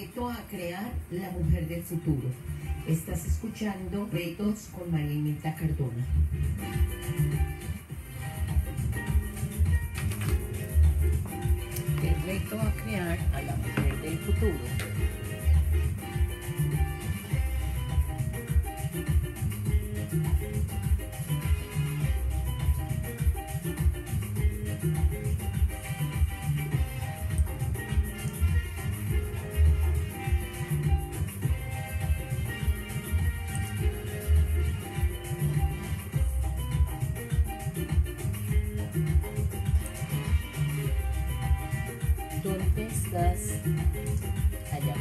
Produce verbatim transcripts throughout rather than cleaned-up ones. reto a crear la mujer del futuro. Estás escuchando Retos con María Imelda Cardona. El reto a crear a la mujer del futuro. ¿Dónde estás? Allá.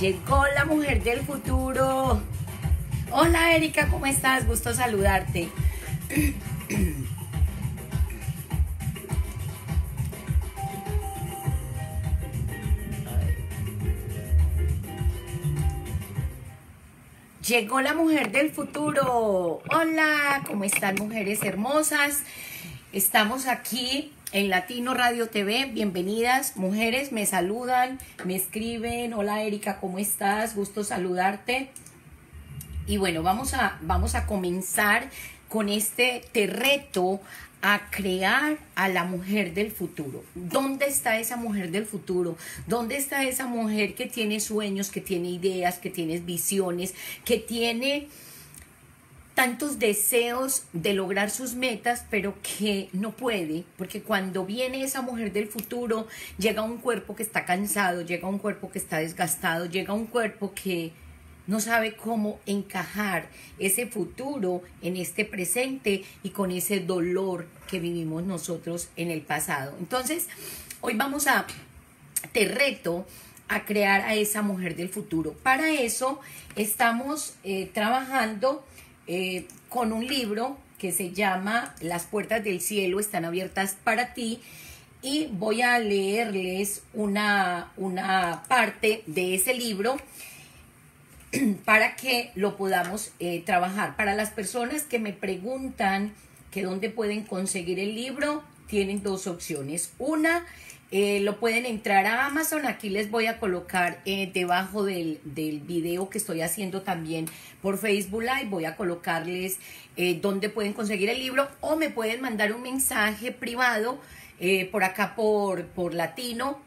Llegó la mujer del futuro. Hola Erika, ¿cómo estás? Gusto saludarte. Llegó la mujer del futuro. Hola, ¿cómo están mujeres hermosas? Estamos aquí en Latino Radio T V, bienvenidas, mujeres me saludan, me escriben, hola Erika, ¿cómo estás? Gusto saludarte. Y bueno, vamos a, vamos a comenzar con este te reto a crear a la mujer del futuro. ¿Dónde está esa mujer del futuro? ¿Dónde está esa mujer que tiene sueños, que tiene ideas, que tiene visiones, que tiene tantos deseos de lograr sus metas, pero que no puede? Porque cuando viene esa mujer del futuro, llega un cuerpo que está cansado, llega un cuerpo que está desgastado, llega un cuerpo que no sabe cómo encajar ese futuro en este presente y con ese dolor que vivimos nosotros en el pasado. Entonces, hoy vamos a, te reto a crear a esa mujer del futuro. Para eso estamos eh, trabajando Eh, con un libro que se llama Las puertas del cielo están abiertas para ti, y voy a leerles una, una parte de ese libro para que lo podamos eh, trabajar. Para las personas que me preguntan que dónde pueden conseguir el libro, tienen dos opciones. Una, eh, lo pueden entrar a Amazon. Aquí les voy a colocar eh, debajo del, del video que estoy haciendo también por Facebook Live. Voy a colocarles eh, dónde pueden conseguir el libro, o me pueden mandar un mensaje privado eh, por acá por, por Latino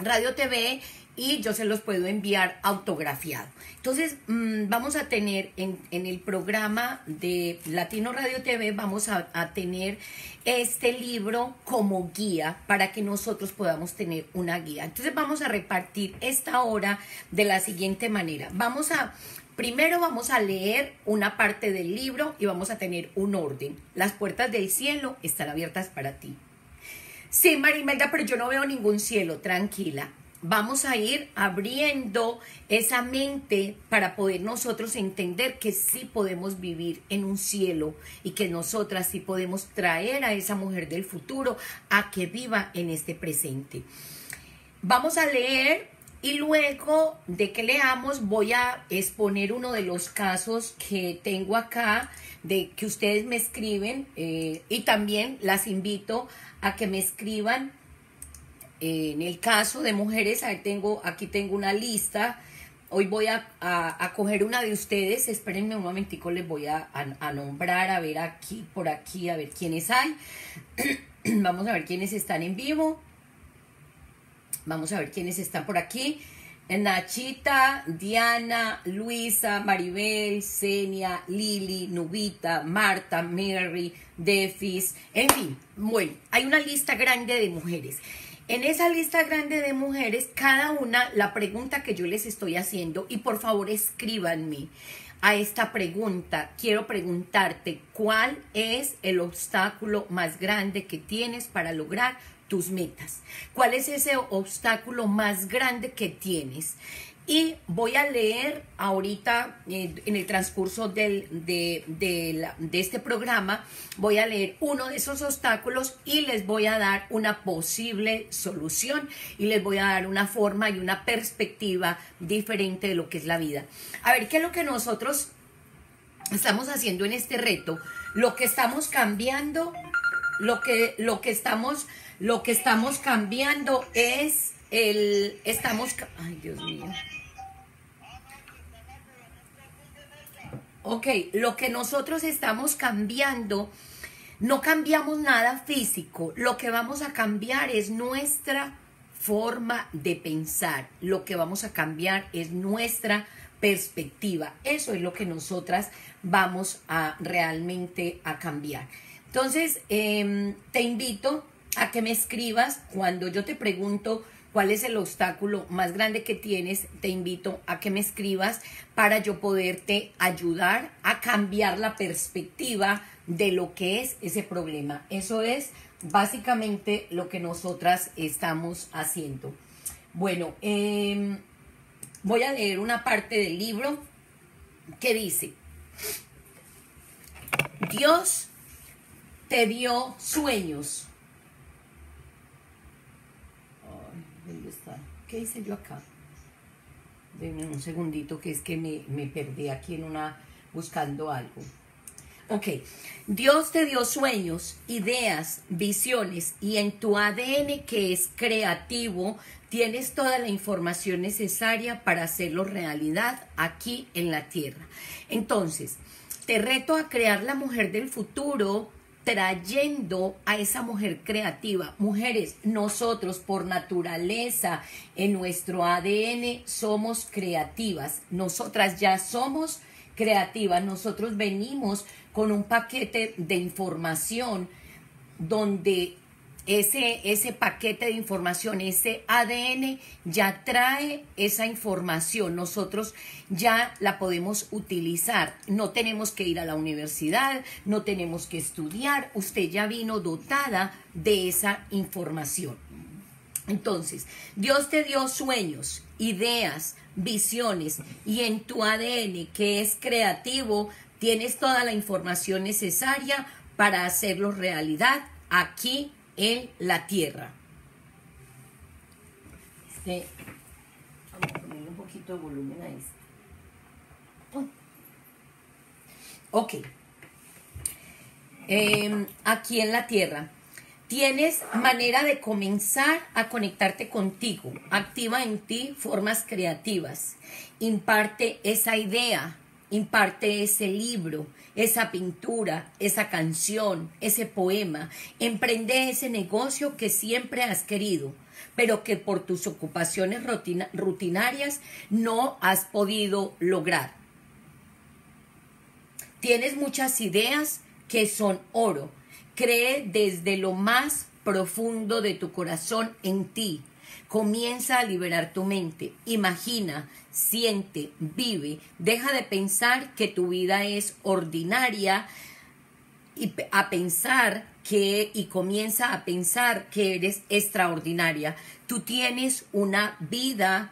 Radio T V y yo se los puedo enviar autografiado. Entonces mmm, vamos a tener en, en el programa de Latino Radio T V, vamos a, a tener este libro como guía para que nosotros podamos tener una guía. Entonces vamos a repartir esta hora de la siguiente manera. Vamos a, primero vamos a leer una parte del libro y vamos a tener un orden. Las puertas del cielo están abiertas para ti. Sí, María Imelda, pero yo no veo ningún cielo. Tranquila. Vamos a ir abriendo esa mente para poder nosotros entender que sí podemos vivir en un cielo y que nosotras sí podemos traer a esa mujer del futuro a que viva en este presente. Vamos a leer y luego de que leamos voy a exponer uno de los casos que tengo acá, de que ustedes me escriben, eh, y también las invito a que me escriban. En el caso de mujeres, ahí tengo, aquí tengo una lista. Hoy voy a, a, a coger una de ustedes. Espérenme un momentico, les voy a, a, a nombrar, a ver aquí, por aquí, a ver quiénes hay. Vamos a ver quiénes están en vivo. Vamos a ver quiénes están por aquí. Nachita, Diana, Luisa, Maribel, Senia, Lili, Nubita, Marta, Mary, Defis, en fin. Bueno, hay una lista grande de mujeres. En esa lista grande de mujeres, cada una, la pregunta que yo les estoy haciendo, y por favor escríbanme a esta pregunta, quiero preguntarte, ¿cuál es el obstáculo más grande que tienes para lograr tus metas? ¿Cuál es ese obstáculo más grande que tienes? Y voy a leer ahorita, eh, en el transcurso del, de, de, la, de este programa, voy a leer uno de esos obstáculos y les voy a dar una posible solución y les voy a dar una forma y una perspectiva diferente de lo que es la vida. A ver, ¿qué es lo que nosotros estamos haciendo en este reto? Lo que estamos cambiando, lo que, lo que, estamos, lo que estamos cambiando es... El, estamos... Ay, Dios mío. Ok, lo que nosotros estamos cambiando, no cambiamos nada físico. Lo que vamos a cambiar es nuestra forma de pensar. Lo que vamos a cambiar es nuestra perspectiva. Eso es lo que nosotras vamos a realmente a cambiar. Entonces, eh, te invito a que me escribas cuando yo te pregunto... ¿Cuál es el obstáculo más grande que tienes? Te invito a que me escribas para yo poderte ayudar a cambiar la perspectiva de lo que es ese problema. Eso es básicamente lo que nosotras estamos haciendo. Bueno, eh, voy a leer una parte del libro que dice: Dios te dio sueños. ¿Dónde está? ¿Qué hice yo acá? Denme un segundito, que es que me, me perdí aquí en una buscando algo. Ok. Dios te dio sueños, ideas, visiones, y en tu A D N, que es creativo, tienes toda la información necesaria para hacerlo realidad aquí en la Tierra. Entonces, te reto a crear la mujer del futuro, trayendo a esa mujer creativa. Mujeres, nosotros por naturaleza, en nuestro A D N, somos creativas. Nosotras ya somos creativas. Nosotros venimos con un paquete de información donde ese, ese paquete de información, ese A D N ya trae esa información. Nosotros ya la podemos utilizar. No tenemos que ir a la universidad, no tenemos que estudiar. Usted ya vino dotada de esa información. Entonces, Dios te dio sueños, ideas, visiones, y en tu A D N, que es creativo, tienes toda la información necesaria para hacerlo realidad aquí en la Tierra. Este, vamos a ponerle un poquito de volumen a esto. Ok. Eh, aquí en la Tierra tienes manera de comenzar a conectarte contigo. Activa en ti formas creativas. Imparte esa idea, imparte ese libro, esa pintura, esa canción, ese poema. Emprende ese negocio que siempre has querido, pero que por tus ocupaciones rutina, rutinarias no has podido lograr. Tienes muchas ideas que son oro. Cree desde lo más profundo de tu corazón en ti. Comienza a liberar tu mente. Imagina, siente, vive. Deja de pensar que tu vida es ordinaria y a pensar que y comienza a pensar que eres extraordinaria. Tú tienes una vida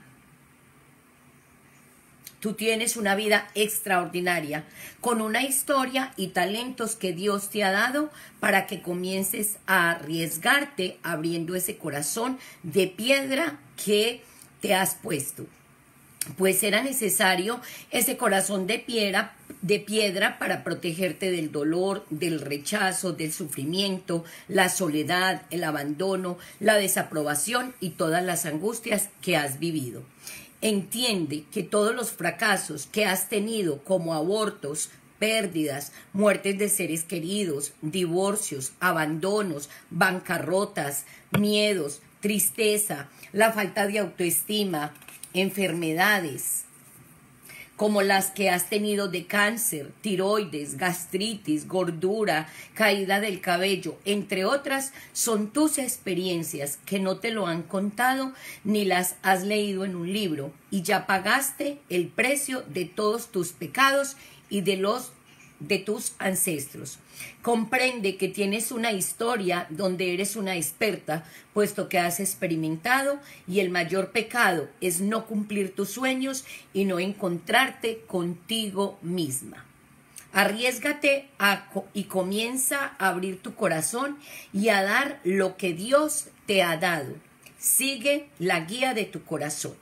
Tú tienes una vida extraordinaria, con una historia y talentos que Dios te ha dado para que comiences a arriesgarte abriendo ese corazón de piedra que te has puesto. Pues era necesario ese corazón de piedra, de piedra para protegerte del dolor, del rechazo, del sufrimiento, la soledad, el abandono, la desaprobación y todas las angustias que has vivido. Entiende que todos los fracasos que has tenido, como abortos, pérdidas, muertes de seres queridos, divorcios, abandonos, bancarrotas, miedos, tristeza, la falta de autoestima, enfermedades, como las que has tenido de cáncer, tiroides, gastritis, gordura, caída del cabello, entre otras, son tus experiencias que no te lo han contado ni las has leído en un libro, y ya pagaste el precio de todos tus pecados y de los de tus ancestros. Comprende que tienes una historia donde eres una experta, puesto que has experimentado, y el mayor pecado es no cumplir tus sueños y no encontrarte contigo misma. Arriésgate a, y comienza a abrir tu corazón y a dar lo que Dios te ha dado. Sigue la guía de tu corazón.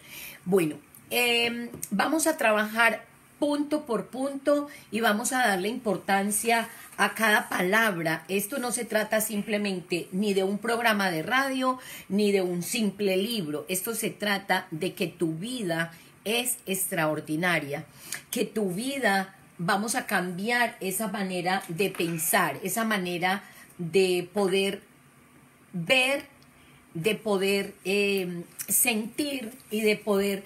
Bueno, eh, vamos a trabajar punto por punto y vamos a darle importancia a cada palabra. Esto no se trata simplemente ni de un programa de radio ni de un simple libro. Esto se trata de que tu vida es extraordinaria, que tu vida, vamos a cambiar esa manera de pensar, esa manera de poder ver, de poder eh, sentir y de poder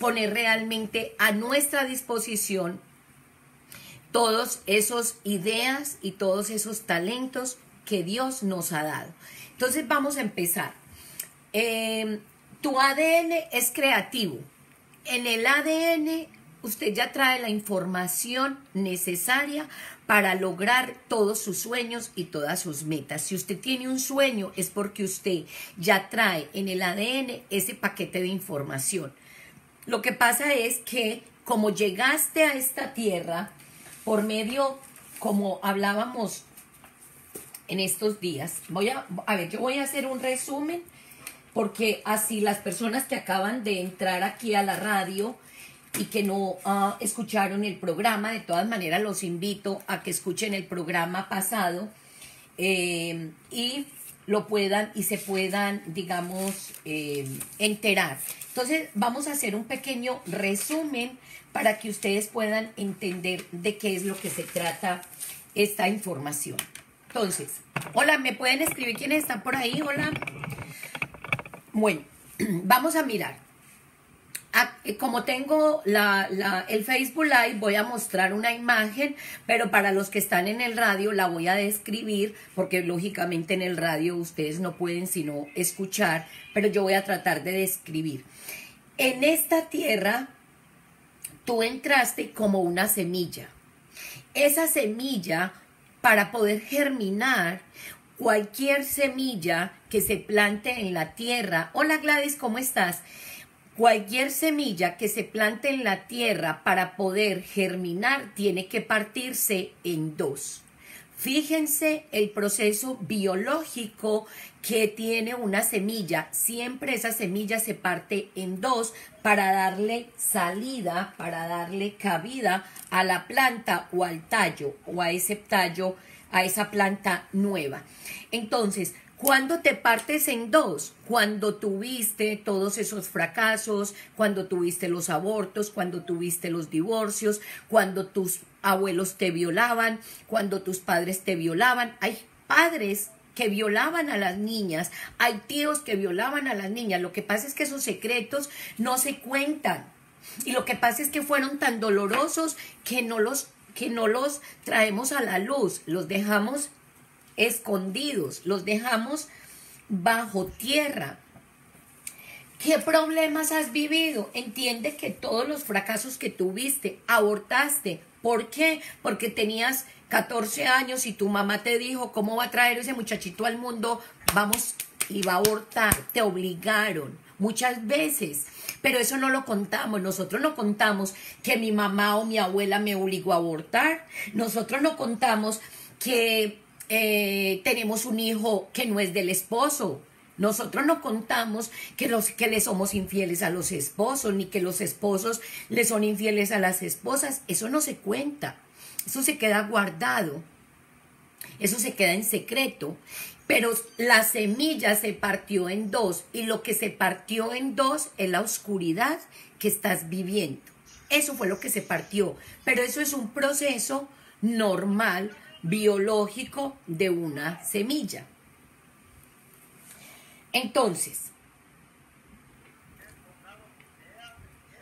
poner realmente a nuestra disposición todos esos ideas y todos esos talentos que Dios nos ha dado. Entonces vamos a empezar. Eh, tu A D N es creativo. En el A D N usted ya trae la información necesaria para lograr todos sus sueños y todas sus metas. Si usted tiene un sueño es porque usted ya trae en el A D N ese paquete de información. Lo que pasa es que como llegaste a esta tierra por medio, como hablábamos en estos días, voy a, a ver, yo voy a hacer un resumen porque así las personas que acaban de entrar aquí a la radio y que no uh, escucharon el programa, de todas maneras los invito a que escuchen el programa pasado eh, y lo puedan y se puedan, digamos, eh, enterar. Entonces vamos a hacer un pequeño resumen para que ustedes puedan entender de qué es lo que se trata esta información. Entonces, hola, ¿me pueden escribir quiénes están por ahí? Hola. Bueno, vamos a mirar. Como tengo la, la, el Facebook Live, voy a mostrar una imagen, pero para los que están en el radio la voy a describir, porque lógicamente en el radio ustedes no pueden sino escuchar, pero yo voy a tratar de describir. En esta tierra, tú entraste como una semilla. Esa semilla, para poder germinar, cualquier semilla que se plante en la tierra. Hola Gladys, ¿cómo estás? Cualquier semilla que se plante en la tierra para poder germinar tiene que partirse en dos. Fíjense el proceso biológico que tiene una semilla. Siempre esa semilla se parte en dos para darle salida, para darle cabida a la planta o al tallo o a ese tallo, a esa planta nueva. Entonces, cuando te partes en dos, cuando tuviste todos esos fracasos, cuando tuviste los abortos, cuando tuviste los divorcios, cuando tus abuelos te violaban, cuando tus padres te violaban, hay padres que violaban a las niñas, hay tíos que violaban a las niñas. Lo que pasa es que esos secretos no se cuentan y lo que pasa es que fueron tan dolorosos que no los, que no los traemos a la luz, los dejamos escondidos, los dejamos bajo tierra. ¿Qué problemas has vivido? Entiende que todos los fracasos que tuviste, abortaste. ¿Por qué? Porque tenías catorce años y tu mamá te dijo, ¿cómo va a traer ese muchachito al mundo? Vamos, y va a abortar. Te obligaron muchas veces, pero eso no lo contamos. Nosotros no contamos que mi mamá o mi abuela me obligó a abortar. Nosotros no contamos que Eh, tenemos un hijo que no es del esposo. Nosotros no contamos que, los, que le somos infieles a los esposos, ni que los esposos le son infieles a las esposas. Eso no se cuenta. Eso se queda guardado. Eso se queda en secreto. Pero la semilla se partió en dos, y lo que se partió en dos es la oscuridad que estás viviendo. Eso fue lo que se partió. Pero eso es un proceso normal, biológico, de una semilla. Entonces,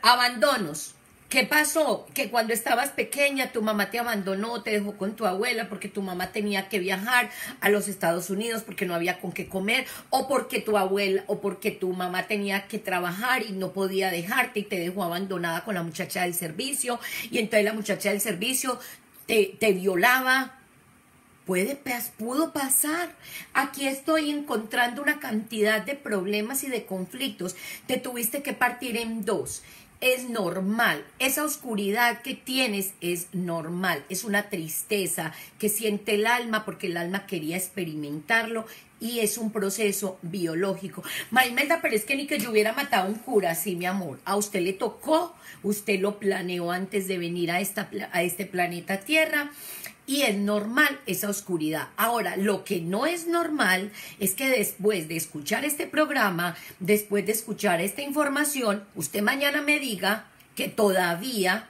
abandonos. ¿Qué pasó? Que cuando estabas pequeña tu mamá te abandonó, te dejó con tu abuela porque tu mamá tenía que viajar a los Estados Unidos porque no había con qué comer, o porque tu abuela o porque tu mamá tenía que trabajar y no podía dejarte y te dejó abandonada con la muchacha del servicio, y entonces la muchacha del servicio te, te violaba. Puede, pudo pasar. Aquí estoy encontrando una cantidad de problemas y de conflictos. Te tuviste que partir en dos. Es normal, esa oscuridad que tienes es normal, es una tristeza que siente el alma porque el alma quería experimentarlo y es un proceso biológico. María Imelda, pero es que ni que yo hubiera matado a un cura, sí, mi amor, a usted le tocó, usted lo planeó antes de venir a, esta, a este planeta Tierra. Y es normal esa oscuridad. Ahora, lo que no es normal es que después de escuchar este programa, después de escuchar esta información, usted mañana me diga que todavía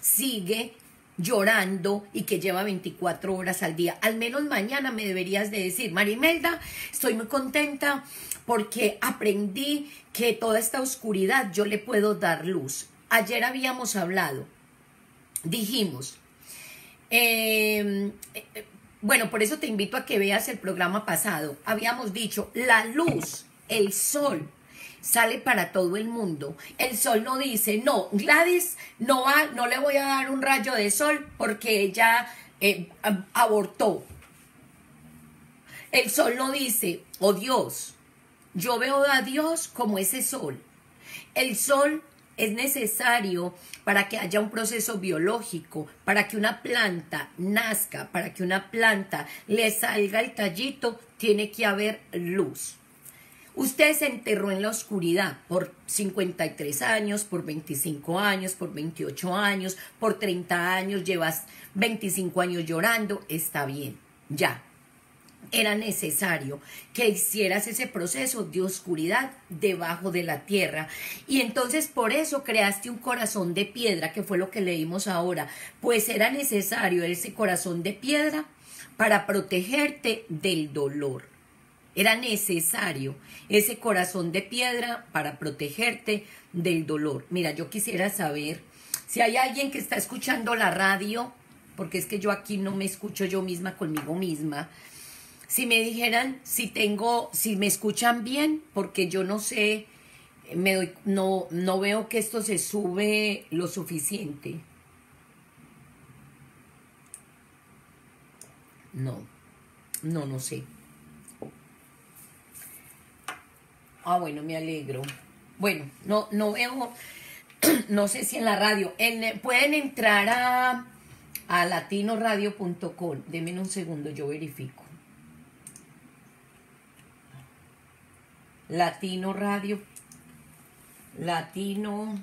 sigue llorando y que lleva veinticuatro horas al día. Al menos mañana me deberías de decir, María Imelda, estoy muy contenta porque aprendí que toda esta oscuridad yo le puedo dar luz. Ayer habíamos hablado, dijimos... Eh, eh, bueno, por eso te invito a que veas el programa pasado. Habíamos dicho, la luz, el sol, sale para todo el mundo. El sol no dice, no, Gladys, no, va, no le voy a dar un rayo de sol porque ella eh, abortó. El sol no dice, oh Dios, yo veo a Dios como ese sol. El sol es necesario para que haya un proceso biológico, para que una planta nazca, para que una planta le salga el tallito, tiene que haber luz. Usted se enterró en la oscuridad por cincuenta y tres años, por veinticinco años, por veintiocho años, por treinta años, llevas veinticinco años llorando, está bien, ya. Era necesario que hicieras ese proceso de oscuridad debajo de la tierra. Y entonces por eso creaste un corazón de piedra, que fue lo que leímos ahora. Pues era necesario ese corazón de piedra para protegerte del dolor. Era necesario ese corazón de piedra para protegerte del dolor. Mira, yo quisiera saber si hay alguien que está escuchando la radio, porque es que yo aquí no me escucho yo misma conmigo misma. Si me dijeran, si tengo, si me escuchan bien, porque yo no sé, me doy, no, no veo que esto se sube lo suficiente. No, no, no sé. Ah, bueno, me alegro. Bueno, no, no veo, no sé si en la radio. En, pueden entrar a, a latino radio punto com. Denme un segundo, yo verifico. Latino Radio, Latino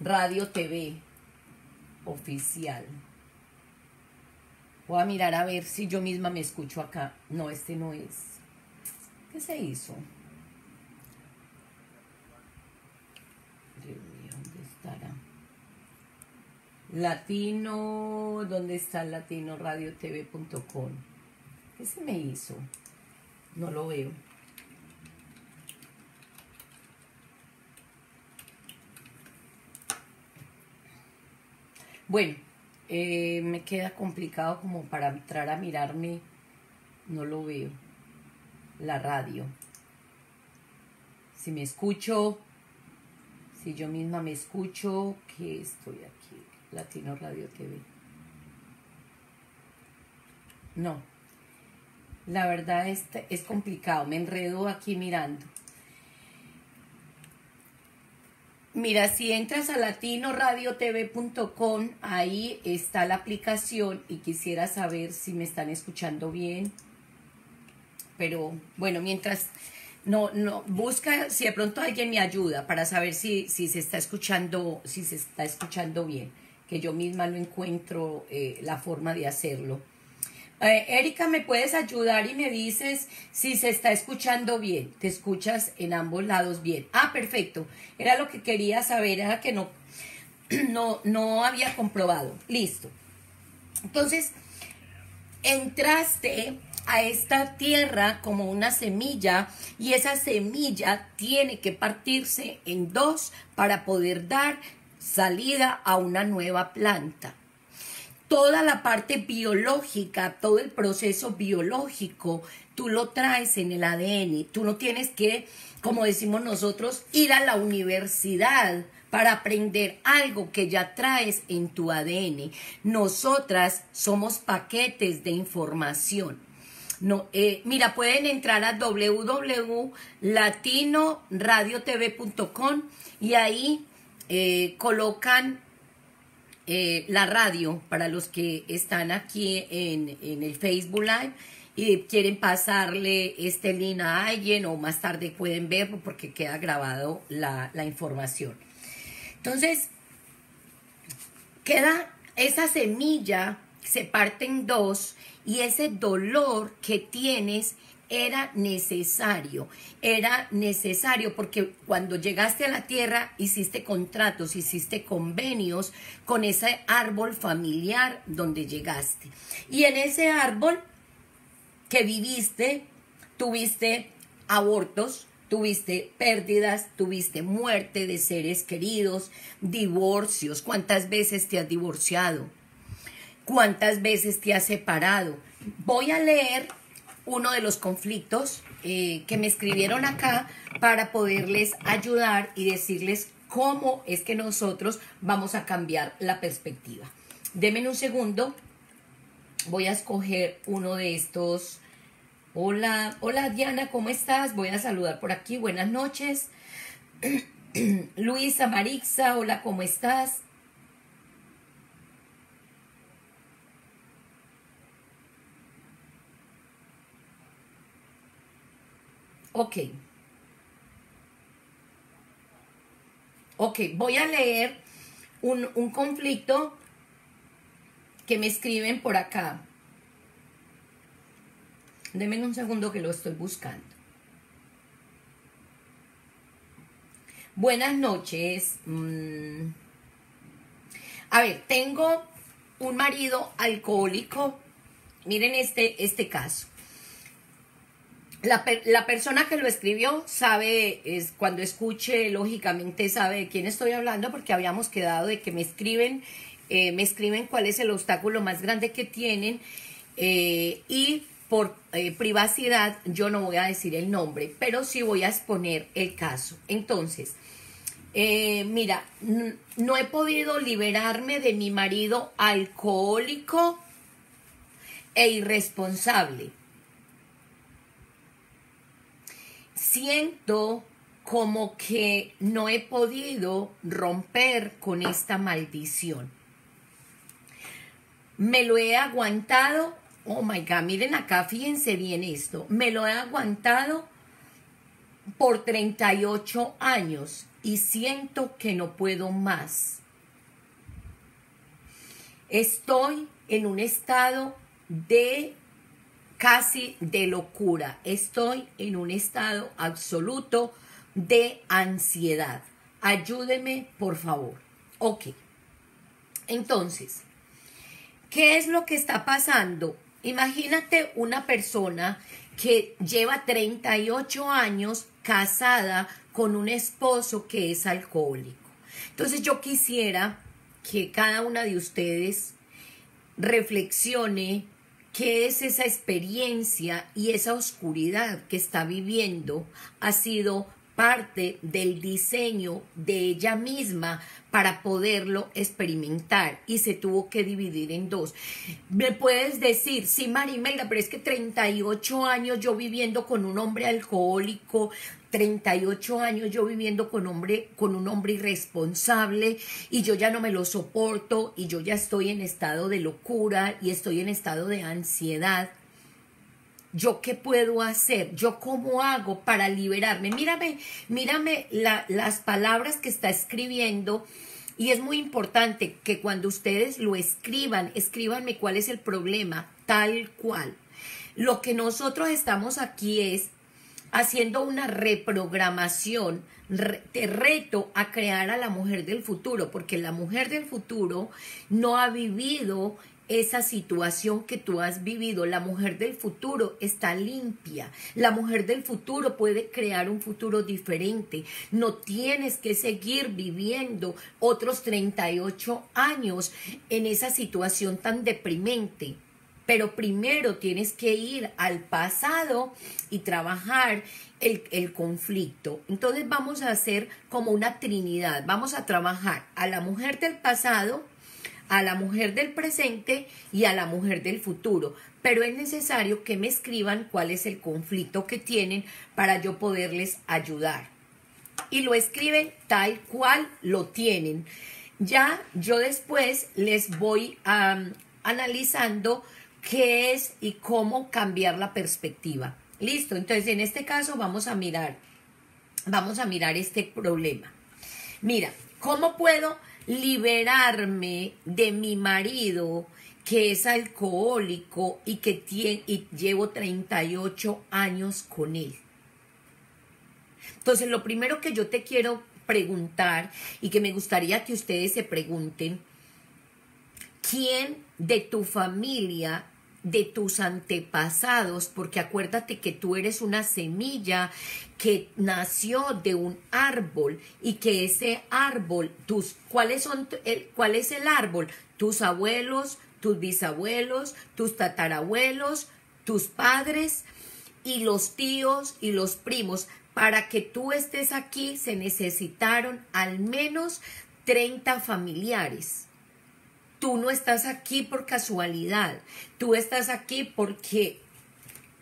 Radio T V, oficial. Voy a mirar a ver si yo misma me escucho acá. No, este no es. ¿Qué se hizo? Dios mío, ¿dónde estará? Latino, ¿dónde está latino radio t v punto com? ¿Qué se me hizo? No lo veo. Bueno, eh, me queda complicado como para entrar a mirarme, no lo veo, la radio. Si me escucho, si yo misma me escucho, que estoy aquí, Latino Radio T V. No, la verdad es, es complicado, me enredo aquí mirando. Mira, si entras a latino radio t v punto com, ahí está la aplicación y quisiera saber si me están escuchando bien. Pero, bueno, mientras, no, no, busca si de pronto alguien me ayuda para saber si, si se está escuchando, si se está escuchando bien, que yo misma no encuentro eh, la forma de hacerlo. Eh, Erika, ¿me puedes ayudar y me dices si se está escuchando bien? ¿Te escuchas en ambos lados bien? Ah, perfecto. Era lo que quería saber, era que no, no, no había comprobado. Listo. Entonces, entraste a esta tierra como una semilla y esa semilla tiene que partirse en dos para poder dar salida a una nueva planta. Toda la parte biológica, todo el proceso biológico, tú lo traes en el A D N. Tú no tienes que, como decimos nosotros, ir a la universidad para aprender algo que ya traes en tu A D N. Nosotras somos paquetes de información. No, eh, mira, pueden entrar a w w w punto latino radio t v punto com y ahí eh, colocan eh, la radio para los que están aquí en, en el Facebook Live y quieren pasarle este link a alguien o más tarde pueden verlo porque queda grabado la, la información. Entonces, queda esa semilla, se parte en dos y ese dolor que tienes era necesario, era necesario porque cuando llegaste a la tierra hiciste contratos, hiciste convenios con ese árbol familiar donde llegaste. Y en ese árbol que viviste, tuviste abortos, tuviste pérdidas, tuviste muerte de seres queridos, divorcios. ¿Cuántas veces te has divorciado? ¿Cuántas veces te has separado? Voy a leer uno de los conflictos eh, que me escribieron acá para poderles ayudar y decirles cómo es que nosotros vamos a cambiar la perspectiva. Denme un segundo. Voy a escoger uno de estos. Hola, hola Diana, ¿cómo estás? Voy a saludar por aquí. Buenas noches. Luisa Marixa, hola, ¿cómo estás? Ok, ok, voy a leer un, un conflicto que me escriben por acá. Denme un segundo que lo estoy buscando. Buenas noches. Mm. A ver, tengo un marido alcohólico. Miren este, este caso. La, la persona que lo escribió sabe, es, cuando escuche, lógicamente sabe de quién estoy hablando porque habíamos quedado de que me escriben, eh, me escriben cuál es el obstáculo más grande que tienen eh, y por eh, privacidad yo no voy a decir el nombre, pero sí voy a exponer el caso. Entonces, eh, mira, no he podido liberarme de mi marido alcohólico e irresponsable. Siento como que no he podido romper con esta maldición. Me lo he aguantado. Oh my God, miren acá, fíjense bien esto. Me lo he aguantado por treinta y ocho años y siento que no puedo más. Estoy en un estado de casi de locura. Estoy en un estado absoluto de ansiedad. Ayúdeme, por favor. Ok. Entonces, ¿qué es lo que está pasando? Imagínate una persona que lleva treinta y ocho años casada con un esposo que es alcohólico. Entonces, yo quisiera que cada una de ustedes reflexione ¿qué es esa experiencia y esa oscuridad que está viviendo? Ha sido parte del diseño de ella misma para poderlo experimentar y se tuvo que dividir en dos. Me puedes decir, sí, María Imelda, pero es que treinta y ocho años yo viviendo con un hombre alcohólico, treinta y ocho años yo viviendo con, hombre, con un hombre irresponsable y yo ya no me lo soporto y yo ya estoy en estado de locura y estoy en estado de ansiedad. ¿Yo qué puedo hacer? ¿Yo cómo hago para liberarme? Mírame, mírame la, las palabras que está escribiendo y es muy importante que cuando ustedes lo escriban, escríbanme cuál es el problema, tal cual. Lo que nosotros estamos aquí es haciendo una reprogramación. Te reto a crear a la mujer del futuro porque la mujer del futuro no ha vivido esa situación que tú has vivido. La mujer del futuro está limpia. La mujer del futuro puede crear un futuro diferente. No tienes que seguir viviendo otros treinta y ocho años en esa situación tan deprimente. Pero primero tienes que ir al pasado y trabajar el, el conflicto. Entonces vamos a hacer como una trinidad. Vamos a trabajar a la mujer del pasado, a la mujer del presente y a la mujer del futuro. Pero es necesario que me escriban cuál es el conflicto que tienen para yo poderles ayudar. Y lo escriben tal cual lo tienen. Ya yo después les voy um, analizando qué es y cómo cambiar la perspectiva. Listo, entonces en este caso vamos a mirar, vamos a mirar este problema. Mira, ¿cómo puedo liberarme de mi marido que es alcohólico y que tiene, y llevo treinta y ocho años con él? Entonces, lo primero que yo te quiero preguntar y que me gustaría que ustedes se pregunten, ¿quién de tu familia, de tus antepasados, porque acuérdate que tú eres una semilla que nació de un árbol y que ese árbol, tus, ¿cuáles son, el, ¿cuál es el árbol? Tus abuelos, tus bisabuelos, tus tatarabuelos, tus padres y los tíos y los primos. Para que tú estés aquí se necesitaron al menos treinta familiares. Tú no estás aquí por casualidad, tú estás aquí porque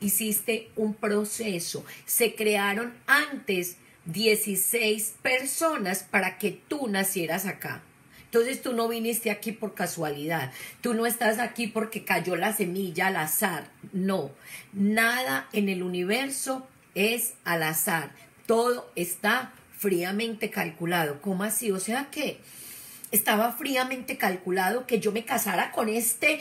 hiciste un proceso. Se crearon antes dieciséis personas para que tú nacieras acá. Entonces tú no viniste aquí por casualidad, tú no estás aquí porque cayó la semilla al azar. No, nada en el universo es al azar, todo está fríamente calculado. ¿Cómo así? O sea que estaba fríamente calculado que yo me casara con este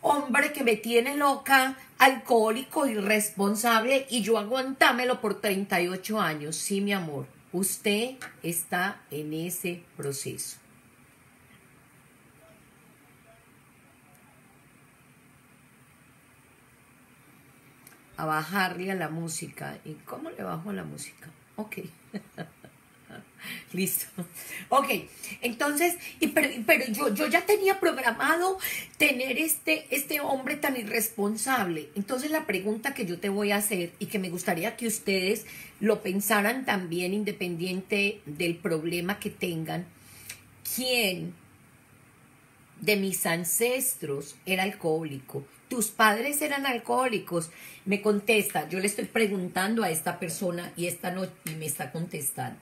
hombre que me tiene loca, alcohólico, irresponsable, y yo aguantámelo por treinta y ocho años. Sí, mi amor, usted está en ese proceso. A bajarle a la música. ¿Y cómo le bajo a la música? Ok. Listo. Ok, entonces, y pero, pero yo, yo ya tenía programado tener este, este hombre tan irresponsable. Entonces la pregunta que yo te voy a hacer y que me gustaría que ustedes lo pensaran también independiente del problema que tengan. ¿Quién de mis ancestros era alcohólico? ¿Tus padres eran alcohólicos? Me contesta, yo le estoy preguntando a esta persona y esta noche me está contestando.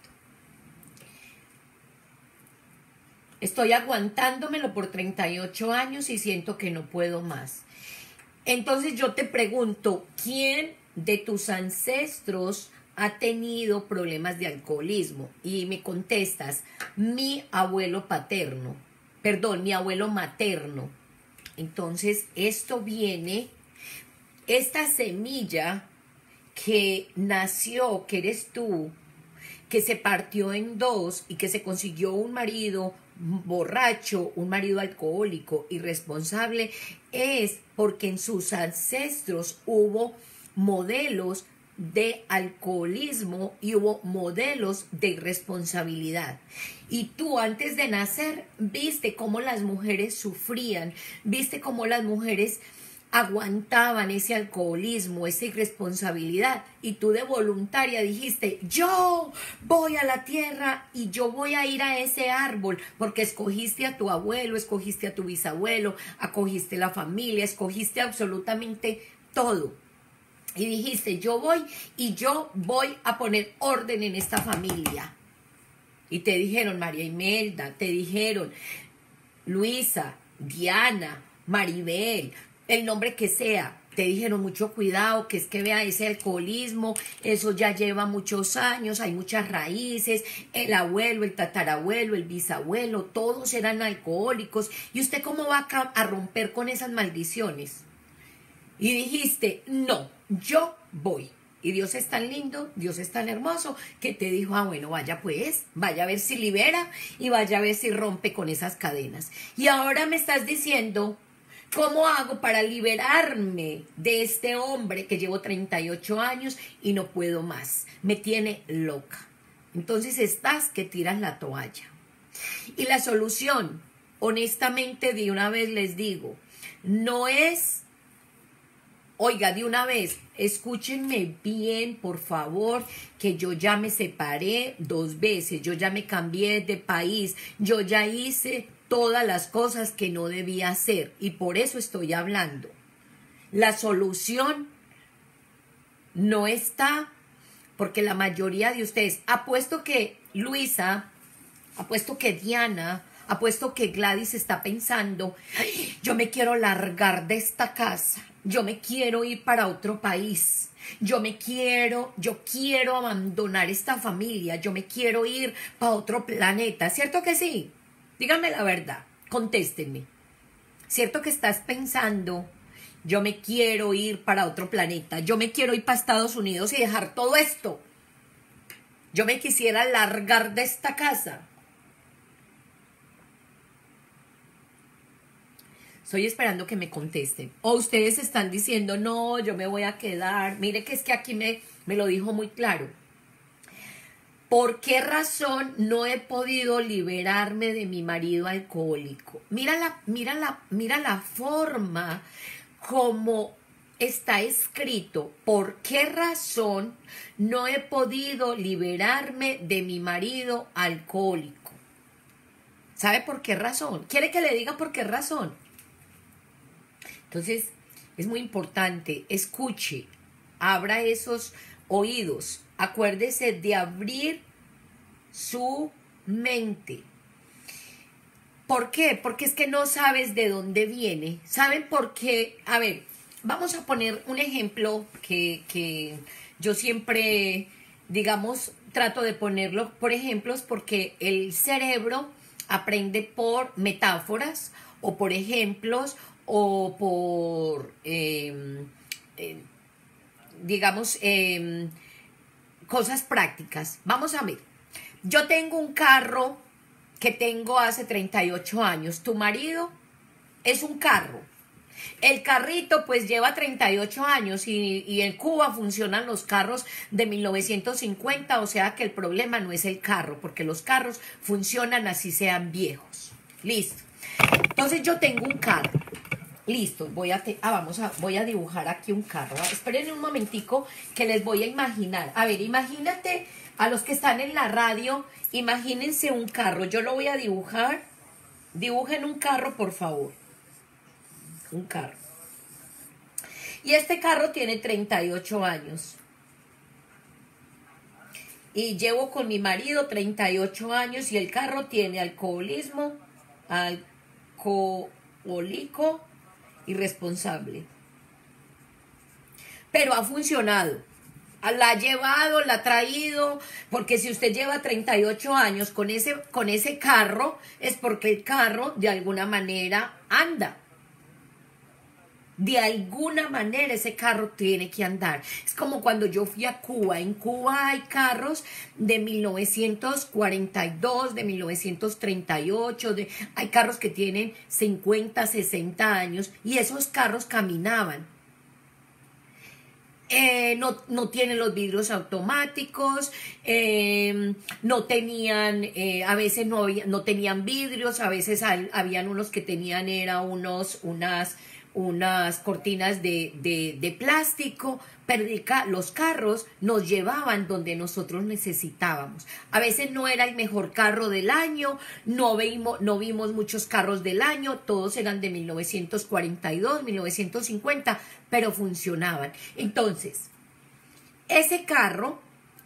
Estoy aguantándomelo por treinta y ocho años y siento que no puedo más. Entonces yo te pregunto, ¿quién de tus ancestros ha tenido problemas de alcoholismo? Y me contestas, mi abuelo paterno, perdón, mi abuelo materno. Entonces esto viene, esta semilla que nació, que eres tú, que se partió en dos y que se consiguió un marido borracho, un marido alcohólico, irresponsable, es porque en sus ancestros hubo modelos de alcoholismo y hubo modelos de irresponsabilidad. Y tú antes de nacer viste cómo las mujeres sufrían, viste cómo las mujeres aguantaban ese alcoholismo, esa irresponsabilidad, y tú de voluntaria dijiste, yo voy a la tierra y yo voy a ir a ese árbol, porque escogiste a tu abuelo, escogiste a tu bisabuelo, acogiste la familia, escogiste absolutamente todo, y dijiste, yo voy y yo voy a poner orden en esta familia. Y te dijeron, María Imelda, te dijeron, Luisa, Diana, Maribel, el nombre que sea, te dijeron mucho cuidado, que es que vea ese alcoholismo, eso ya lleva muchos años, hay muchas raíces, el abuelo, el tatarabuelo, el bisabuelo, todos eran alcohólicos, y usted cómo va a, a romper con esas maldiciones. Y dijiste, no, yo voy. Y Dios es tan lindo, Dios es tan hermoso, que te dijo, ah, bueno, vaya pues, vaya a ver si libera y vaya a ver si rompe con esas cadenas. Y ahora me estás diciendo ¿Cómo hago para liberarme de este hombre que llevo treinta y ocho años y no puedo más? Me tiene loca. Entonces estás que tiras la toalla. Y la solución, honestamente, de una vez les digo, no es... Oiga, de una vez, escúchenme bien, por favor, que yo ya me separé dos veces, yo ya me cambié de país, yo ya hice todas las cosas que no debía hacer y por eso estoy hablando. La solución no está, porque la mayoría de ustedes, apuesto que Luisa, apuesto que Diana, apuesto que Gladys está pensando, ay, yo me quiero largar de esta casa. Yo me quiero ir para otro país, yo me quiero, yo quiero abandonar esta familia, yo me quiero ir para otro planeta, ¿cierto que sí? Díganme la verdad, contéstenme, ¿cierto que estás pensando, yo me quiero ir para otro planeta, yo me quiero ir para Estados Unidos y dejar todo esto, yo me quisiera largar de esta casa? Estoy esperando que me contesten. O ustedes están diciendo, no, yo me voy a quedar. Mire que es que aquí me, me lo dijo muy claro. ¿Por qué razón no he podido liberarme de mi marido alcohólico? Mira la, mira la, mira la forma como está escrito. ¿Por qué razón no he podido liberarme de mi marido alcohólico? ¿Sabe por qué razón? ¿Quiere que le diga por qué razón? Entonces, es muy importante, escuche, abra esos oídos, acuérdese de abrir su mente. ¿Por qué? Porque es que no sabes de dónde viene. ¿Saben por qué? A ver, vamos a poner un ejemplo que, que yo siempre, digamos, trato de ponerlo por ejemplos, porque el cerebro aprende por metáforas o por ejemplos, o por, eh, eh, digamos, eh, cosas prácticas. Vamos a ver. Yo tengo un carro que tengo hace treinta y ocho años. Tu marido es un carro. El carrito, pues, lleva treinta y ocho años y, y en Cuba funcionan los carros de mil novecientos cincuenta, o sea que el problema no es el carro, porque los carros funcionan así sean viejos. Listo. Entonces, yo tengo un carro. Listo, voy a, te, ah, vamos a, voy a dibujar aquí un carro. Ah, esperen un momentico que les voy a imaginar. A ver, imagínate a los que están en la radio, imagínense un carro. Yo lo voy a dibujar. Dibujen un carro, por favor. Un carro. Y este carro tiene treinta y ocho años. Y llevo con mi marido treinta y ocho años y el carro tiene alcoholismo, alcohólico, irresponsable, pero ha funcionado, la ha llevado, la ha traído, porque si usted lleva treinta y ocho años con ese, con ese carro, es porque el carro de alguna manera anda, de alguna manera ese carro tiene que andar. Es como cuando yo fui a Cuba, en Cuba hay carros de mil novecientos cuarenta y dos, de mil novecientos treinta y ocho, de, hay carros que tienen cincuenta, sesenta años y esos carros caminaban. Eh, no, no tienen los vidrios automáticos, eh, no tenían, eh, a veces no, había, no tenían vidrios, a veces al, habían unos que tenían, era unos, unas... unas cortinas de, de, de plástico, pero los carros nos llevaban donde nosotros necesitábamos. A veces no era el mejor carro del año, no vimos, no vimos muchos carros del año, todos eran de mil novecientos cuarenta y dos, mil novecientos cincuenta, pero funcionaban. Entonces, ese carro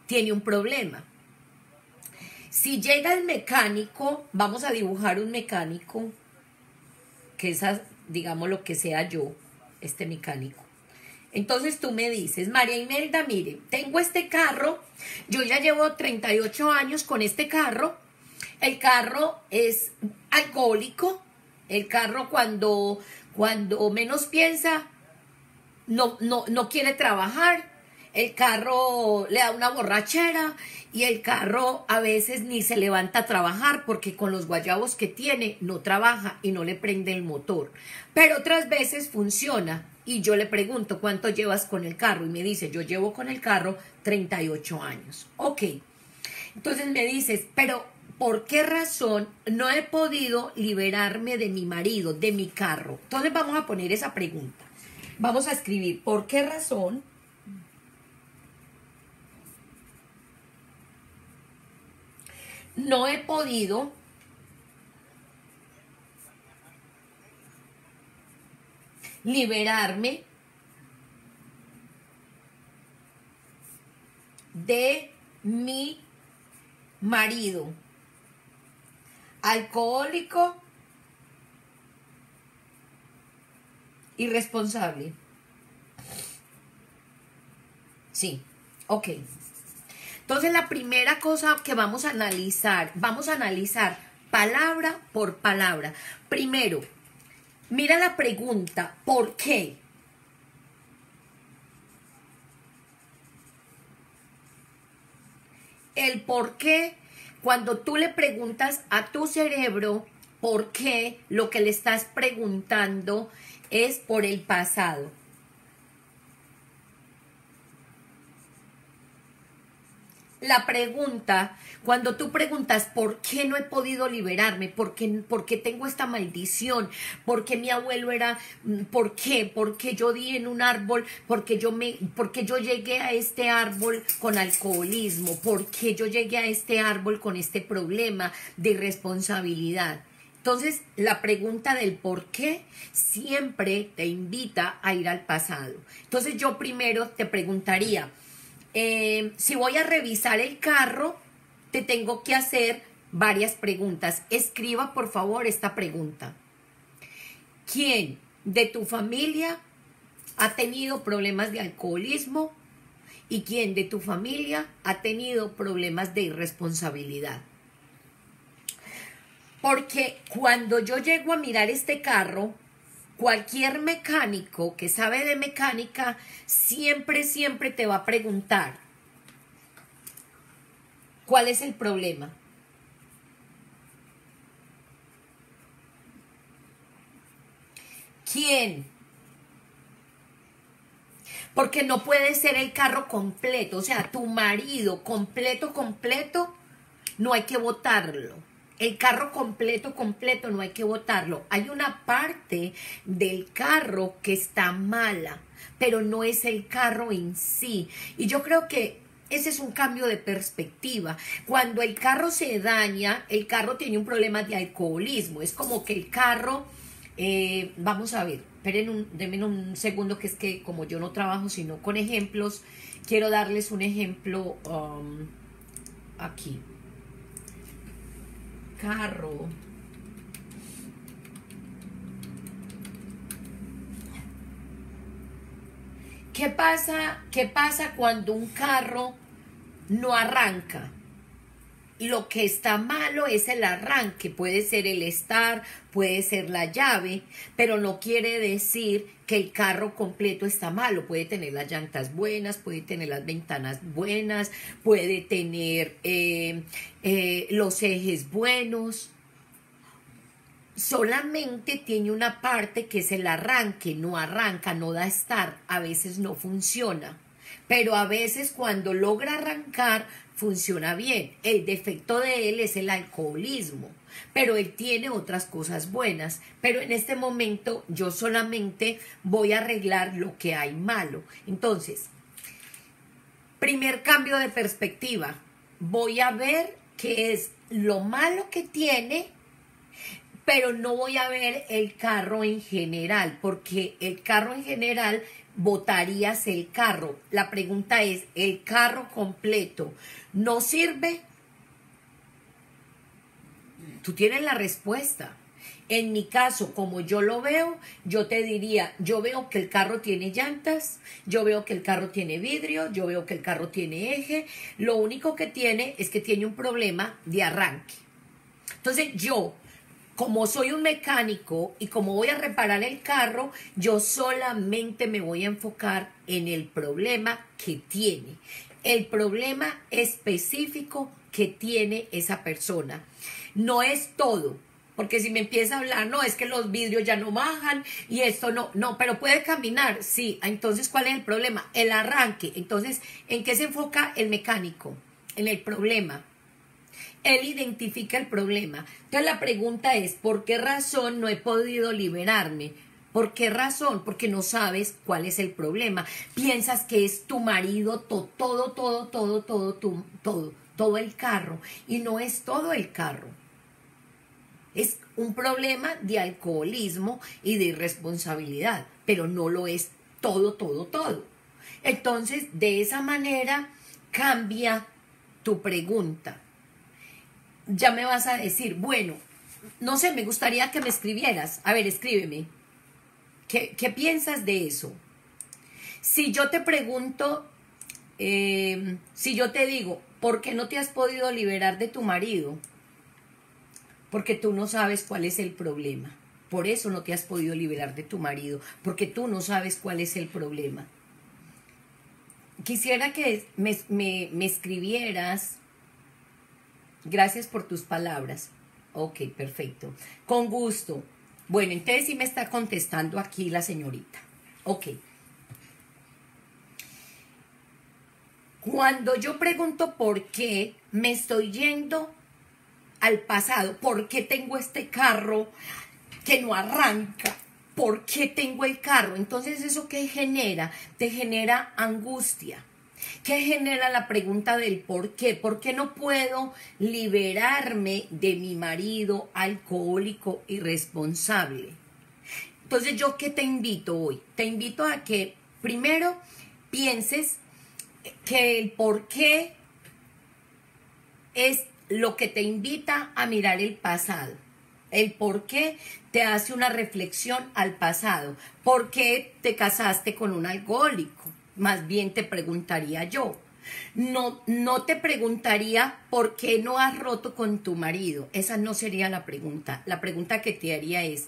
tiene un problema. Si llega el mecánico, vamos a dibujar un mecánico, que esas... digamos lo que sea yo, este mecánico. Entonces tú me dices, María Imelda, mire, tengo este carro, yo ya llevo treinta y ocho años con este carro, el carro es alcohólico, el carro cuando, cuando menos piensa, no, no, no quiere trabajar, el carro le da una borrachera y el carro a veces ni se levanta a trabajar porque con los guayabos que tiene no trabaja y no le prende el motor. Pero otras veces funciona y yo le pregunto cuánto llevas con el carro y me dice yo llevo con el carro treinta y ocho años. Ok, entonces me dices, pero ¿por qué razón no he podido liberarme de mi marido, de mi carro? Entonces vamos a poner esa pregunta. Vamos a escribir, ¿por qué razón no he podido liberarme de mi marido? Alcohólico, irresponsable. Sí, ok. Entonces la primera cosa que vamos a analizar, vamos a analizar palabra por palabra. Primero, mira la pregunta, ¿por qué? El por qué. Cuando tú le preguntas a tu cerebro por qué, lo que le estás preguntando es por el pasado. La pregunta, cuando tú preguntas por qué no he podido liberarme, por qué, por qué tengo esta maldición, por qué mi abuelo era, por qué, por qué yo di en un árbol, por qué yo, me, por qué yo llegué a este árbol con alcoholismo, por qué yo llegué a este árbol con este problema de irresponsabilidad. Entonces, la pregunta del por qué siempre te invita a ir al pasado. Entonces, yo primero te preguntaría, Eh, si voy a revisar el carro, te tengo que hacer varias preguntas. Escriba, por favor, esta pregunta. ¿Quién de tu familia ha tenido problemas de alcoholismo? ¿Y quién de tu familia ha tenido problemas de irresponsabilidad? Porque cuando yo llego a mirar este carro, cualquier mecánico que sabe de mecánica siempre, siempre te va a preguntar ¿cuál es el problema? ¿Quién? Porque no puede ser el carro completo, o sea, tu marido completo, completo, no hay que botarlo. El carro completo, completo, no hay que botarlo. Hay una parte del carro que está mala, pero no es el carro en sí. Y yo creo que ese es un cambio de perspectiva. Cuando el carro se daña, el carro tiene un problema de alcoholismo. Es como que el carro, eh, vamos a ver, esperen un, denme un segundo, que es que como yo no trabajo sino con ejemplos, quiero darles un ejemplo um, aquí. Carro ¿Qué pasa? ¿Qué pasa cuando un carro no arranca? Lo que está malo es el arranque, puede ser el start, puede ser la llave, pero no quiere decir que el carro completo está malo. Puede tener las llantas buenas, puede tener las ventanas buenas, puede tener eh, eh, los ejes buenos. Solamente tiene una parte que es el arranque, no arranca, no da start, a veces no funciona. Pero a veces cuando logra arrancar, funciona bien. El defecto de él es el alcoholismo, pero él tiene otras cosas buenas. Pero en este momento yo solamente voy a arreglar lo que hay malo. Entonces, primer cambio de perspectiva. Voy a ver qué es lo malo que tiene, pero no voy a ver el carro en general, porque el carro en general botarías el carro. La pregunta es, ¿el carro completo no sirve? Tú tienes la respuesta. En mi caso, como yo lo veo, yo te diría, yo veo que el carro tiene llantas, yo veo que el carro tiene vidrio, yo veo que el carro tiene eje. Lo único que tiene es que tiene un problema de arranque. Entonces yo como soy un mecánico y como voy a reparar el carro, yo solamente me voy a enfocar en el problema que tiene, el problema específico que tiene esa persona. No es todo, porque si me empieza a hablar, no, es que los vidrios ya no bajan y esto no, no, pero puede caminar, sí. Entonces, ¿cuál es el problema? El arranque. Entonces, ¿en qué se enfoca el mecánico? En el problema. Él identifica el problema. Entonces, la pregunta es, ¿por qué razón no he podido liberarme? ¿Por qué razón? Porque no sabes cuál es el problema. Piensas que es tu marido, todo, todo, todo, todo, todo, todo, todo, todo el carro. Y no es todo el carro. Es un problema de alcoholismo y de irresponsabilidad, pero no lo es todo, todo, todo. Entonces, de esa manera, cambia tu pregunta. Ya me vas a decir, bueno, no sé, me gustaría que me escribieras. A ver, escríbeme. ¿Qué, qué piensas de eso? Si yo te pregunto, eh, si yo te digo, ¿por qué no te has podido liberar de tu marido? Porque tú no sabes cuál es el problema. Por eso no te has podido liberar de tu marido, porque tú no sabes cuál es el problema. Quisiera que me, me, me escribieras. Gracias por tus palabras. Ok, perfecto. Con gusto. Bueno, entonces sí me está contestando aquí la señorita. Ok. Cuando yo pregunto por qué me estoy yendo al pasado, ¿por qué tengo este carro que no arranca? ¿Por qué tengo el carro? Entonces, ¿eso qué genera? Te genera angustia. ¿Qué genera la pregunta del por qué? ¿Por qué no puedo liberarme de mi marido alcohólico irresponsable? Entonces, ¿yo qué te invito hoy? Te invito a que primero pienses que el por qué es lo que te invita a mirar el pasado. El por qué te hace una reflexión al pasado. ¿Por qué te casaste con un alcohólico? Más bien te preguntaría yo. No, no te preguntaría por qué no has roto con tu marido. Esa no sería la pregunta. La pregunta que te haría es,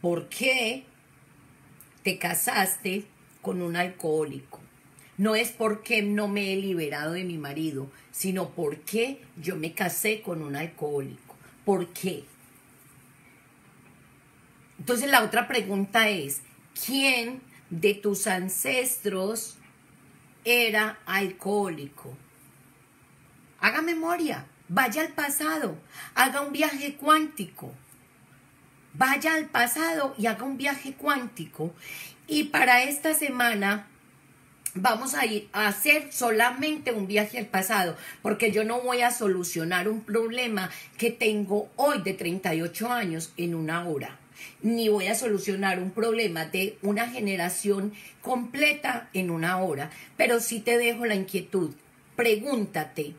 ¿por qué te casaste con un alcohólico? No es por qué no me he liberado de mi marido, sino por qué yo me casé con un alcohólico. ¿Por qué? Entonces la otra pregunta es, ¿quién de tus ancestros era alcohólico? Haga memoria, vaya al pasado, haga un viaje cuántico. Vaya al pasado y haga un viaje cuántico. Y para esta semana vamos a ir a hacer solamente un viaje al pasado, porque yo no voy a solucionar un problema que tengo hoy de treinta y ocho años en una hora. Ni voy a solucionar un problema de una generación completa en una hora. Pero sí te dejo la inquietud. Pregúntate,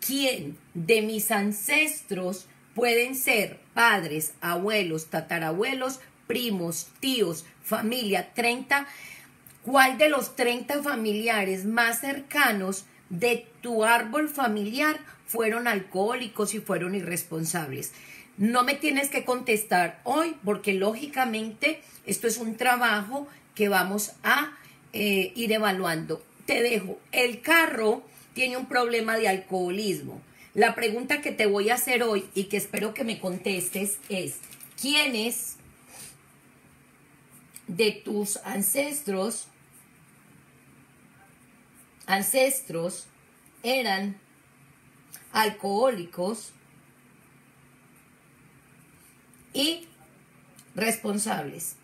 ¿quién de mis ancestros pueden ser padres, abuelos, tatarabuelos, primos, tíos, familia, treinta? ¿Cuál de los treinta familiares más cercanos de tu árbol familiar fueron alcohólicos y fueron irresponsables? No me tienes que contestar hoy porque lógicamente esto es un trabajo que vamos a eh, ir evaluando. Te dejo. El carro tiene un problema de alcoholismo. La pregunta que te voy a hacer hoy y que espero que me contestes es, ¿quiénes de tus ancestros, ancestros eran alcohólicos y responsables?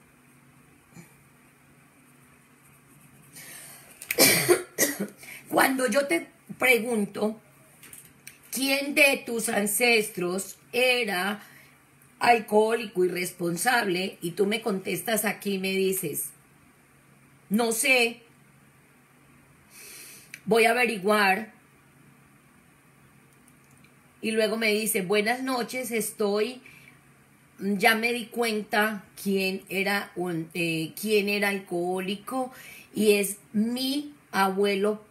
Cuando yo te pregunto quién de tus ancestros era alcohólico y responsable y tú me contestas aquí y me dices, no sé, voy a averiguar, y luego me dice, buenas noches, estoy... ya me di cuenta quién era, un, eh, quién era alcohólico y es mi abuelo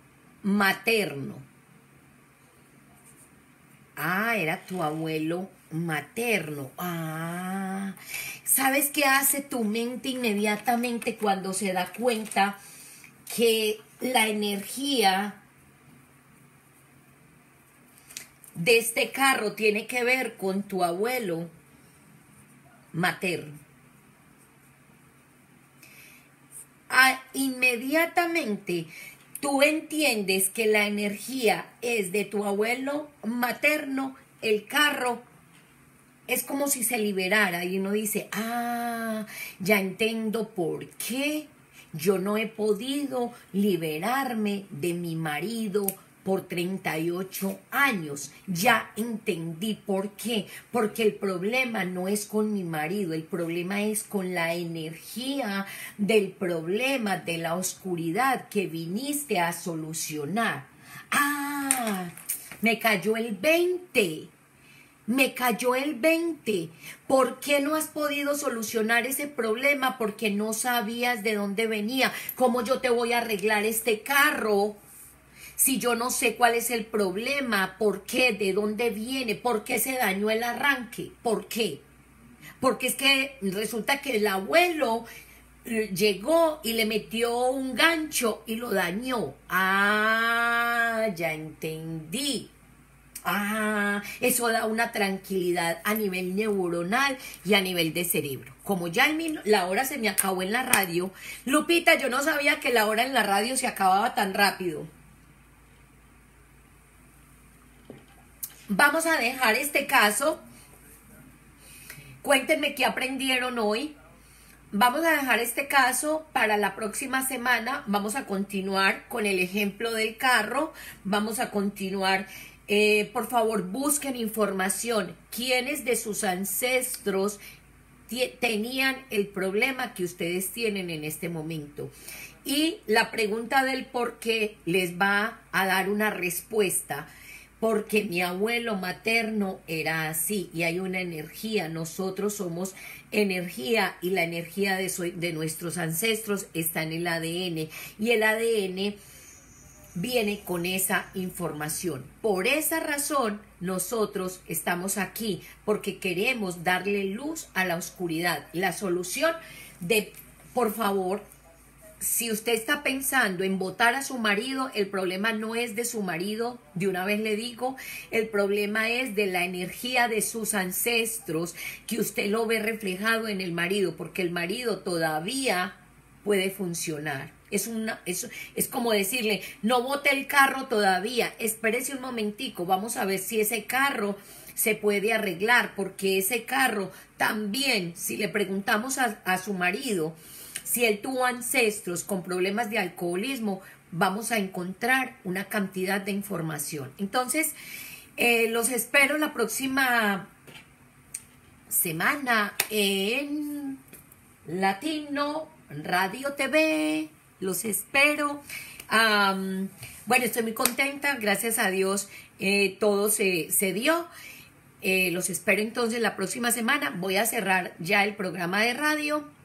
materno. Ah, era tu abuelo materno. Ah, ¿sabes qué hace tu mente inmediatamente cuando se da cuenta que la energía de este carro tiene que ver con tu abuelo materno? Ah, inmediatamente tú entiendes que la energía es de tu abuelo materno, el carro es como si se liberara y uno dice, ah, ya entiendo por qué yo no he podido liberarme de mi marido por treinta y ocho años. Ya entendí por qué. Porque el problema no es con mi marido, el problema es con la energía del problema, de la oscuridad que viniste a solucionar. ¡Ah! Me cayó el veinte. Me cayó el veinte. ¿Por qué no has podido solucionar ese problema? Porque no sabías de dónde venía. ¿Cómo yo te voy a arreglar este carro si yo no sé cuál es el problema? ¿Por qué? ¿De dónde viene? ¿Por qué se dañó el arranque? ¿Por qué? Porque es que resulta que el abuelo llegó y le metió un gancho y lo dañó. Ah, ya entendí. Ah, eso da una tranquilidad a nivel neuronal y a nivel de cerebro. Como ya en mi, la hora se me acabó en la radio. Lupita, yo no sabía que la hora en la radio se acababa tan rápido. Vamos a dejar este caso. Cuéntenme qué aprendieron hoy. Vamos a dejar este caso para la próxima semana. Vamos a continuar con el ejemplo del carro. Vamos a continuar. Eh, por favor, busquen información. ¿Quiénes de sus ancestros tenían el problema que ustedes tienen en este momento? Y la pregunta del por qué les va a dar una respuesta. Porque mi abuelo materno era así y hay una energía. Nosotros somos energía y la energía de, so de nuestros ancestros está en el A D N. Y el A D N viene con esa información. Por esa razón nosotros estamos aquí, porque queremos darle luz a la oscuridad. La solución de, por favor, si usted está pensando en votar a su marido, el problema no es de su marido, de una vez le digo, el problema es de la energía de sus ancestros, que usted lo ve reflejado en el marido, porque el marido todavía puede funcionar. Es, una, es, es como decirle, no bote el carro todavía, espérese un momentico, vamos a ver si ese carro se puede arreglar, porque ese carro también, si le preguntamos a, a su marido, si él tuvo ancestros con problemas de alcoholismo, vamos a encontrar una cantidad de información. Entonces, eh, los espero la próxima semana en Latino Radio T V. Los espero. Um, bueno, estoy muy contenta. Gracias a Dios eh, todo se, se dio. Eh, los espero entonces la próxima semana. Voy a cerrar ya el programa de radio.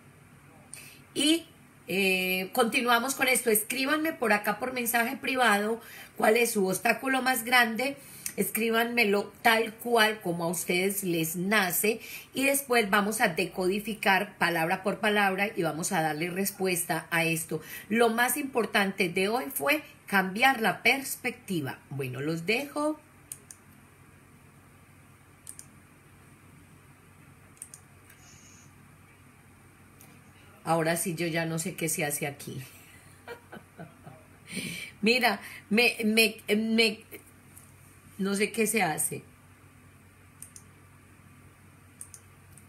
Y eh, continuamos con esto. Escríbanme por acá por mensaje privado cuál es su obstáculo más grande. Escríbanmelo tal cual como a ustedes les nace. Y después vamos a decodificar palabra por palabra y vamos a darle respuesta a esto. Lo más importante de hoy fue cambiar la perspectiva. Bueno, los dejo. Ahora sí, yo ya no sé qué se hace aquí. Mira, me, me, me, no sé qué se hace.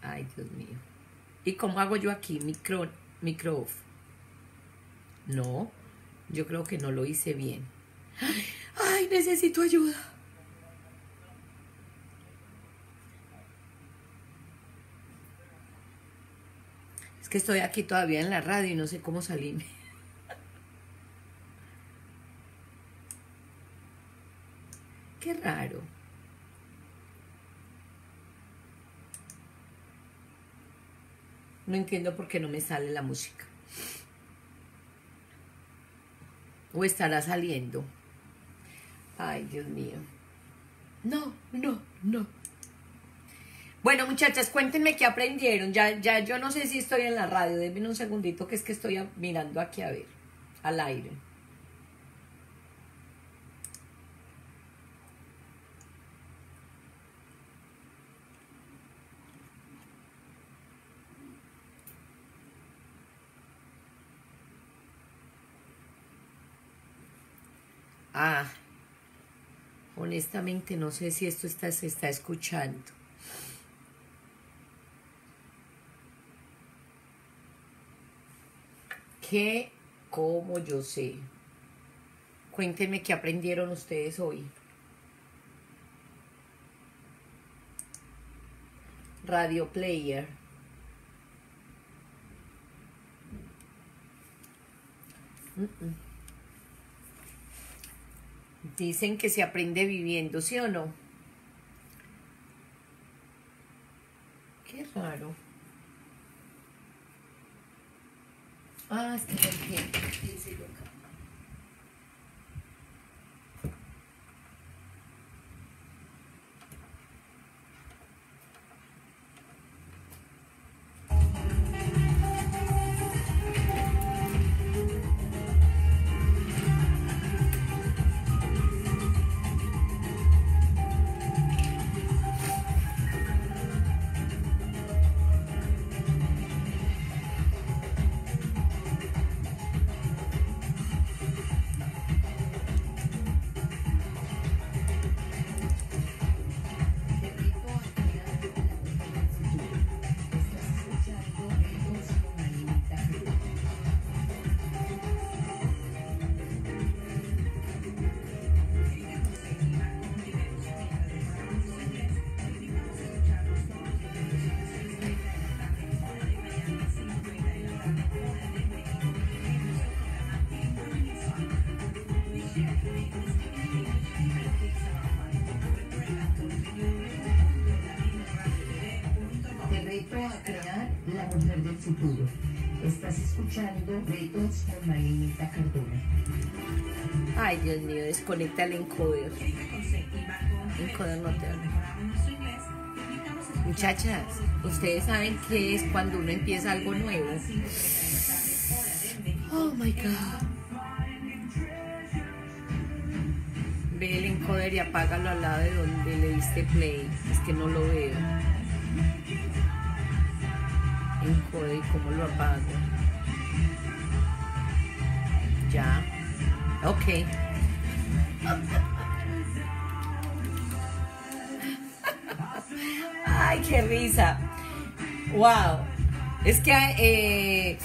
Ay, Dios mío. ¿Y cómo hago yo aquí? Micro, micro off. No, yo creo que no lo hice bien. Ay, necesito ayuda. Es que estoy aquí todavía en la radio y no sé cómo salirme. Qué raro. No entiendo por qué no me sale la música. O estará saliendo. Ay, Dios mío. No, no, no. Bueno, muchachas, cuéntenme qué aprendieron. Ya, ya yo no sé si estoy en la radio. Denme un segundito, que es que estoy mirando aquí, a ver, al aire. Ah, honestamente no sé si esto está, se está escuchando. ¿Qué? ¿Cómo? Yo sé. Cuéntenme qué aprendieron ustedes hoy. Radio Player. Mm -mm. Dicen que se aprende viviendo, ¿sí o no? Qué raro. Ah, está bien. Futuro. Estás escuchando Retos con María Imelda Cardona. Ay, Dios mío, desconecta el encoder. Encoder no te va. Muchachas, ustedes saben qué es cuando uno empieza algo nuevo. Oh my God. Ve el encoder y apágalo al lado de donde le diste play. Es que no lo veo. Y cómo lo apago. Ya. Ok. Ay, qué risa. Wow. Es que eh,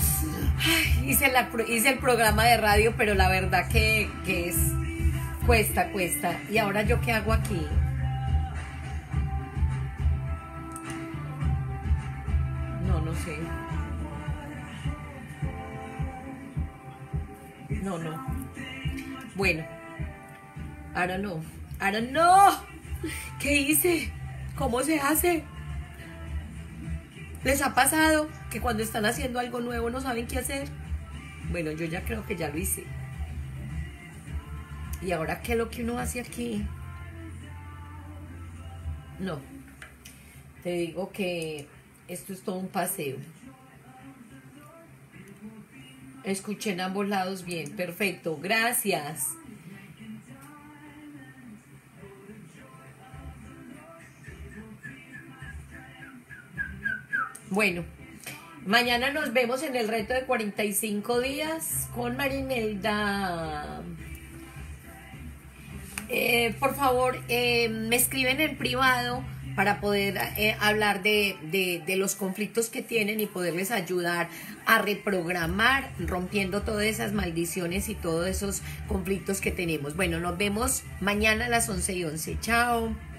hice, la, hice el programa de radio, pero la verdad que, que es cuesta, cuesta. ¿Y ahora yo qué hago aquí? No, no. Bueno. I don't know. I don't know. ¿Qué hice? ¿Cómo se hace? ¿Les ha pasado que cuando están haciendo algo nuevo no saben qué hacer? Bueno, yo ya creo que ya lo hice. ¿Y ahora qué es lo que uno hace aquí? No. Te digo que esto es todo un paseo. Escuché en ambos lados bien. Perfecto, gracias. Bueno, mañana nos vemos en el reto de cuarenta y cinco días con María Imelda. Eh, por favor, eh, me escriben en privado para poder eh, hablar de, de, de los conflictos que tienen y poderles ayudar a reprogramar, rompiendo todas esas maldiciones y todos esos conflictos que tenemos. Bueno, nos vemos mañana a las once y once. Chao.